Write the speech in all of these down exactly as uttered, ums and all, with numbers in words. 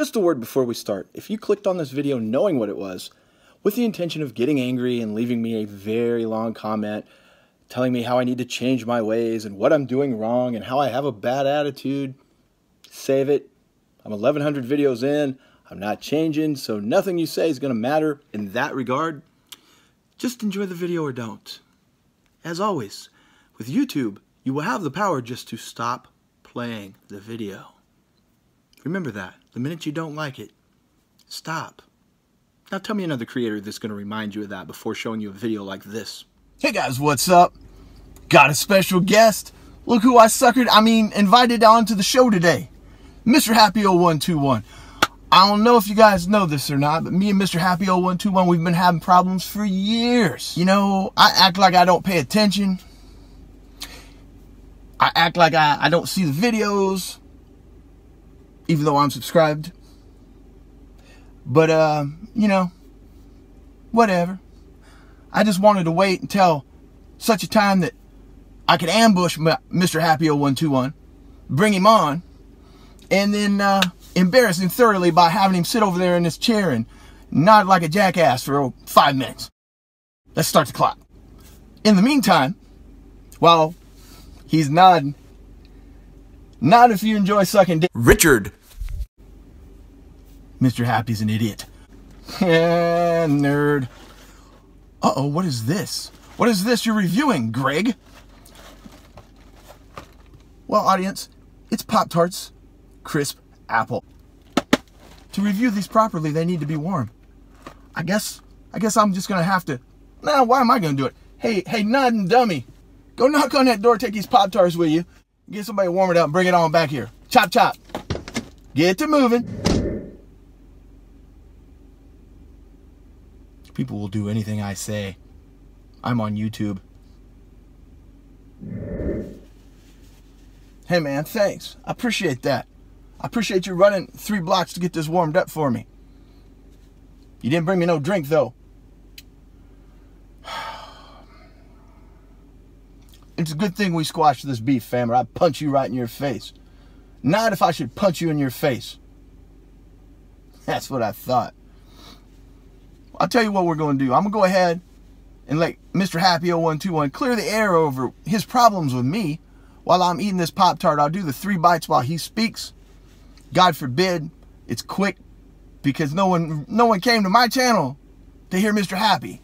Just a word before we start. If you clicked on this video knowing what it was, with the intention of getting angry and leaving me a very long comment telling me how I need to change my ways and what I'm doing wrong and how I have a bad attitude, save it. I'm eleven hundred videos in. I'm not changing, so nothing you say is going to matter in that regard. Just enjoy the video or don't. As always, with YouTube, you will have the power just to stop playing the video. Remember that. The minute you don't like it, stop. Now tell me another creator that's going to remind you of that before showing you a video like this. Hey guys, what's up? Got a special guest. Look who I suckered, I mean invited onto the show today. Mister Happy oh one two one. I don't know if you guys know this or not, but me and Mister Happy oh one two one, we've been having problems for years. You know, I act like I don't pay attention. I act like I, I don't see the videos, even though I'm subscribed. But, uh, you know, whatever. I just wanted to wait until such a time that I could ambush my, Mister Happy oh one two one, bring him on, and then... Uh, embarrass him thoroughly by having him sit over there in this chair and nod like a jackass for five minutes. Let's start the clock. In the meantime, while he's nodding, nod if you enjoy sucking dick. Richard. Mister Happy's an idiot. Yeah, nerd. Uh-oh, what is this? What is this you're reviewing, Greg? Well, audience, it's Pop-Tarts, crisp apple. To review these properly, they need to be warm. I guess I guess I'm just gonna have to. Now, nah, why am I gonna do it? Hey, hey, nodding dummy. Go knock on that door, take these Pop-Tarts with you. Get somebody to warm it up and bring it on back here. Chop chop. Get to moving. People will do anything I say. I'm on YouTube. Hey man, thanks. I appreciate that. I appreciate you running three blocks to get this warmed up for me. You didn't bring me no drink, though. It's a good thing we squashed this beef, fam, or I'd punch you right in your face. Not if I should punch you in your face. That's what I thought. I'll tell you what we're going to do. I'm going to go ahead and let Mister Happy oh one two one clear the air over his problems with me while I'm eating this Pop-Tart. I'll do the three bites while he speaks. God forbid it's quick, because no one no one came to my channel to hear Mister Happy.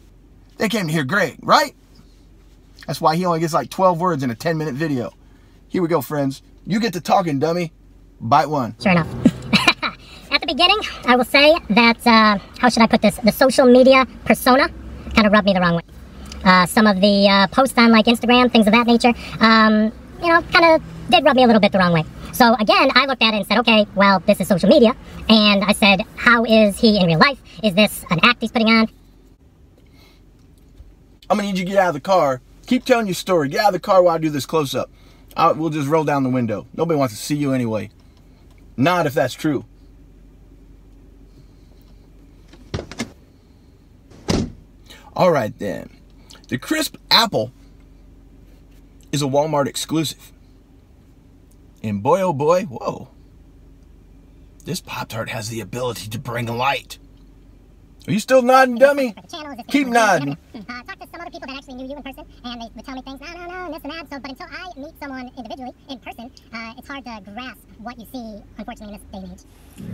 They came to hear Greg, right? That's why he only gets like twelve words in a ten minute video. Here we go, friends. You get to talking, dummy. Bite one. Sure enough. At the beginning, I will say that, uh, how should I put this? The social media persona kind of rubbed me the wrong way. Uh, some of the uh, posts on like Instagram, things of that nature, um, you know, kind of did rub me a little bit the wrong way. So again, I looked at it and said, okay, well, this is social media. And I said, how is he in real life? Is this an act he's putting on? I'm gonna need you to get out of the car. Keep telling your story. Get out of the car while I do this close-up. We'll just roll down the window. Nobody wants to see you anyway. Not if that's true. All right, then. The crisp apple is a Walmart exclusive. And boy, oh boy, whoa. This Pop-Tart has the ability to bring light. Are you still nodding, dummy? Keep nodding. I talked to some other people that actually knew you in person, and they would tell me things, no, no, no, this and that. So, but until I meet someone individually, in person, uh, it's hard to grasp what you see, unfortunately, in this day and age.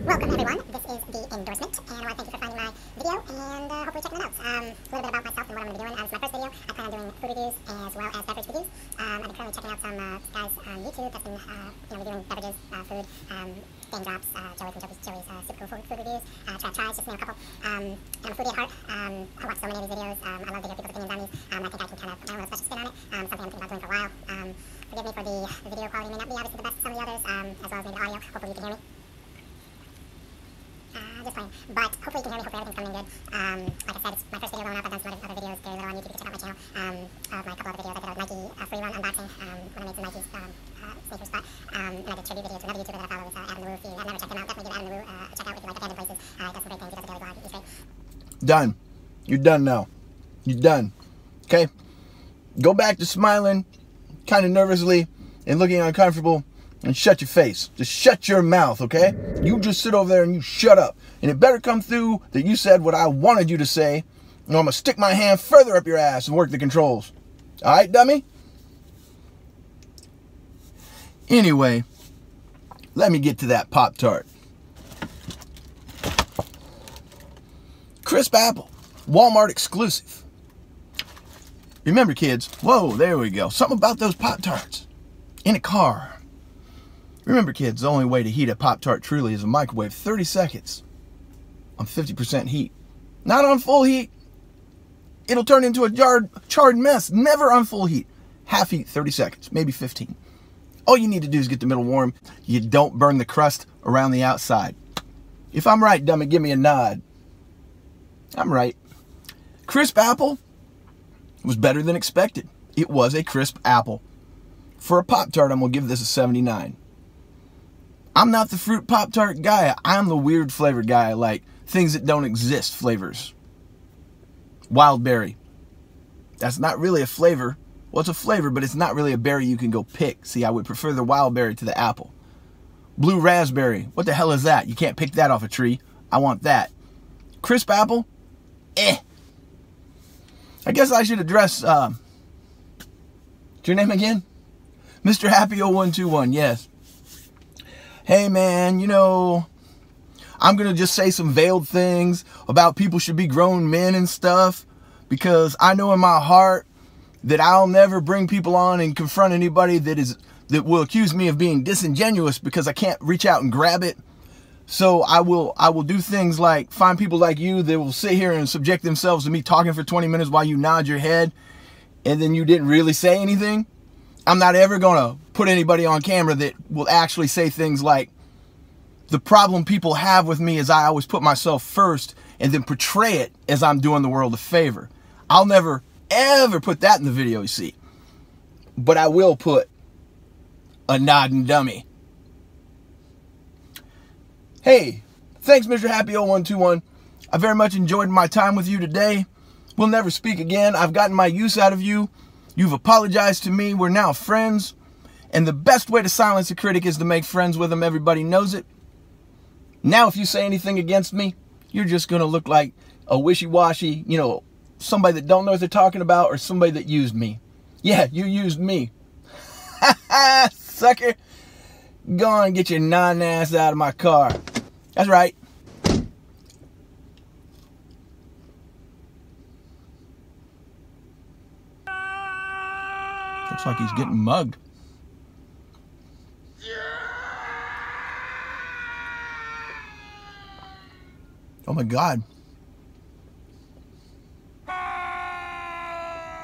Welcome, everyone. This is the endorsement, and I want to thank you for finding my video, and uh, hopefully checking it out. Um, a little bit about myself and what I'm going to be doing. Uh, this is my first video. I plan on doing food reviews as well as beverage reviews. Um, I've been currently checking out some uh, guys on YouTube that's been, uh, you know, reviewing beverages, uh, food, um, Daym Drops, uh, Joey's and Joey's, Joey's uh, super cool food, food reviews, uh, Trap Tries, just to name a couple. Um, and I'm a foodie at heart. Um, I watch so many of these videos. Um, I love to hear people's opinions on these. Um, I think I can kind of put my own little special spin on it. Um, something I'm thinking about doing for a while. Um, forgive me for the, the video quality may not be obviously the best of some of the others, um, as well as maybe the audio. Hopefully you can hear me. Uh, just fine. But hopefully you can hear me. Hopefully everything's coming in good. Um, like I said, it's my first video going up. I've done some other, other videos. Very little on YouTube. You can check out my channel. Um, of my couple other videos. I did a Nike uh, free run unboxing. Um, when I made some Nikes, um, uh, sneaker spot. Um, and I did tribute videos to another YouTuber that I follow with uh, Adam the Woo. If you've never checked him out, definitely give Adam the Woo uh, a check out if you like abandoned places. Uh, he does some great things. He does a daily vlog each day. Done. You're done now. You're done. Okay? Go back to smiling, kind of nervously, and looking uncomfortable, and shut your face. Just shut your mouth, okay? You just sit over there and you shut up. And it better come through that you said what I wanted you to say, and I'm gonna stick my hand further up your ass and work the controls. All right, dummy? Anyway, let me get to that Pop-Tart. Crisp apple, Walmart exclusive. Remember, kids, whoa, there we go. Something about those Pop-Tarts in a car. Remember, kids, the only way to heat a Pop-Tart truly is a microwave thirty seconds on fifty percent heat. Not on full heat. It'll turn into a jarred, charred mess. Never on full heat. Half heat, thirty seconds, maybe fifteen. All you need to do is get the middle warm. You don't burn the crust around the outside. If I'm right, dummy, give me a nod. I'm right. Crisp apple was better than expected. It was a crisp apple. For a Pop-Tart, I'm going to give this a seventy-nine. I'm not the fruit Pop-Tart guy. I'm the weird flavor guy. I like things that don't exist flavors. Wild berry. That's not really a flavor. Well, it's a flavor, but it's not really a berry you can go pick. See, I would prefer the wild berry to the apple. Blue raspberry. What the hell is that? You can't pick that off a tree. I want that. Crisp apple? Eh. I guess I should address, um, what's your name again? Mister Happy oh one two one, yes. Hey, man, you know, I'm going to just say some veiled things about people should be grown men and stuff, because I know in my heart that I'll never bring people on and confront anybody that is that will accuse me of being disingenuous, because I can't reach out and grab it. So I will I will do things like find people like you that will sit here and subject themselves to me talking for twenty minutes while you nod your head and then you didn't really say anything. I'm not ever gonna put anybody on camera that will actually say things like, the problem people have with me is I always put myself first and then portray it as I'm doing the world a favor. I'll never ever put that in the video, you see, but I will put a nodding dummy. Hey, thanks, Mister Happy oh one two one. I very much enjoyed my time with you today. We'll never speak again. I've gotten my use out of you. You've apologized to me. We're now friends, and the best way to silence a critic is to make friends with them. Everybody knows it. Now, if you say anything against me, you're just gonna look like a wishy-washy, you know, somebody that don't know what they're talking about, or somebody that used me. Yeah, you used me. Sucker. Go on and get your non-ass out of my car. That's right. Looks like he's getting mugged. Oh my God.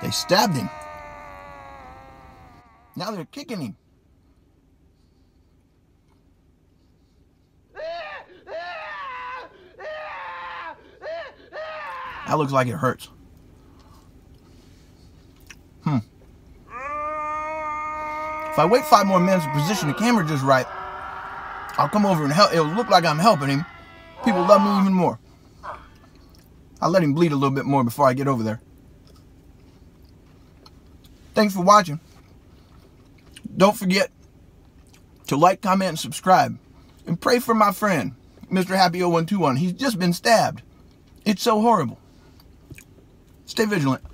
They stabbed him. Now they're kicking him. That looks like it hurts. Hmm. If I wait five more minutes to position the camera just right, I'll come over and help. It'll look like I'm helping him. People love me even more. I'll let him bleed a little bit more before I get over there. Thanks for watching. Don't forget to like, comment, and subscribe. And pray for my friend, Mister Happy oh one two one. He's just been stabbed. It's so horrible. Stay vigilant.